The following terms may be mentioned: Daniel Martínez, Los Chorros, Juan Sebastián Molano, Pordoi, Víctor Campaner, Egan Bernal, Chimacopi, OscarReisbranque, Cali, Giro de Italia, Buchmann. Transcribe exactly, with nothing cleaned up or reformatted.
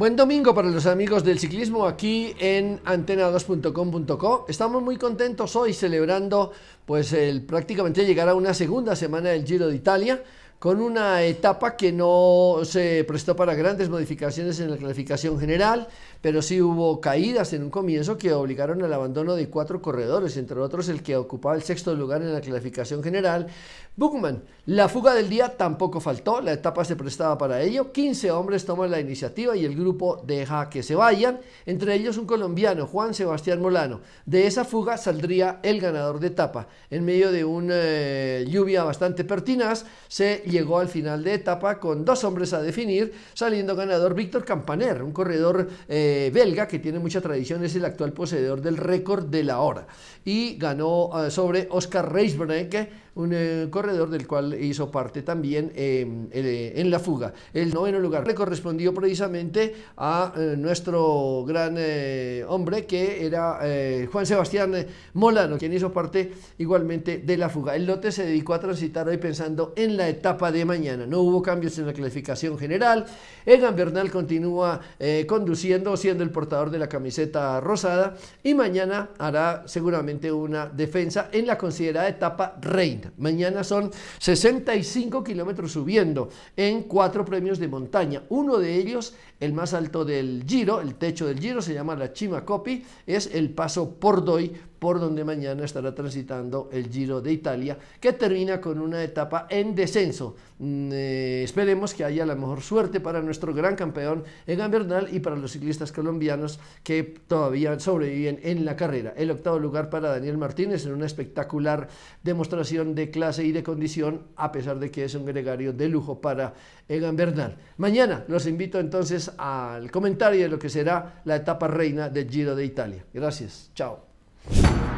Buen domingo para los amigos del ciclismo aquí en antena dos punto com punto co. Estamos muy contentos hoy celebrando pues el prácticamente llegar a una segunda semana del Giro de Italia, con una etapa que no se prestó para grandes modificaciones en la clasificación general, pero sí hubo caídas en un comienzo que obligaron al abandono de cuatro corredores, entre otros el que ocupaba el sexto lugar en la clasificación general, Buchmann. La fuga del día tampoco faltó, la etapa se prestaba para ello, quince hombres toman la iniciativa y el grupo deja que se vayan, entre ellos un colombiano, Juan Sebastián Molano. De esa fuga saldría el ganador de etapa. En medio de una eh, lluvia bastante pertinaz, se llegó al final de etapa con dos hombres a definir, saliendo ganador Víctor Campaner, un corredor eh, belga que tiene mucha tradición, es el actual poseedor del récord de la hora, y ganó eh, sobre OscarReisbranque, un eh, corredor del cual hizo parte también eh, eh, en la fuga. El noveno lugar le correspondió precisamente a eh, nuestro gran eh, hombre, que era eh, Juan Sebastián Molano, quien hizo parte igualmente de la fuga. El lote se dedicó a transitar hoy pensando en la etapa de mañana. No hubo cambios en la clasificación general. Egan Bernal continúa eh, conduciendo, siendo el portador de la camiseta rosada, y mañana hará seguramente una defensa en la considerada etapa reina. Mañana son sesenta y cinco kilómetros subiendo en cuatro premios de montaña. Uno de ellos, el más alto del Giro, el techo del Giro, se llama la Chimacopi, es el paso Pordoi, por donde mañana estará transitando el Giro de Italia, que termina con una etapa en descenso. Eh, esperemos que haya la mejor suerte para nuestro gran campeón Egan Bernal y para los ciclistas colombianos que todavía sobreviven en la carrera. El octavo lugar para Daniel Martínez en una espectacular demostración de clase y de condición, a pesar de que es un gregario de lujo para Egan Bernal. Mañana los invito entonces al comentario de lo que será la etapa reina del Giro de Italia. Gracias, chao. You